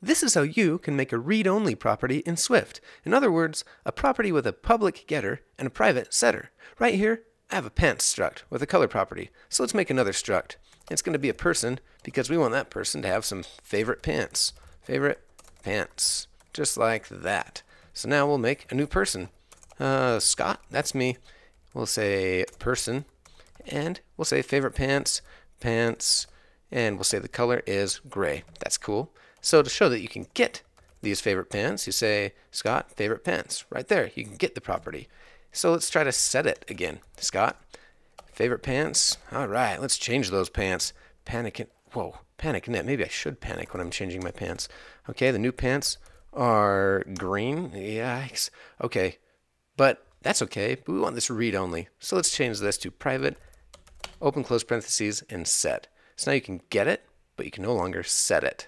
This is how you can make a read-only property in Swift. In other words, a property with a public getter and a private setter. Right here, I have a pants struct with a color property. So let's make another struct. It's going to be a person because we want that person to have some favorite pants. Favorite pants. Just like that. So now we'll make a new person. Scott, that's me. We'll say person. And we'll say favorite pants, pants. And we'll say the color is gray. That's cool. So to show that you can get these favorite pants, you say, Scott, favorite pants. Right there, you can get the property. So let's try to set it again. Scott, favorite pants. All right, let's change those pants. Panic knit. Maybe I should panic when I'm changing my pants. Okay, the new pants are green. Yikes. Okay, but that's okay. But we want this read only. So let's change this to private, open, close parentheses, and set. So now you can get it, but you can no longer set it.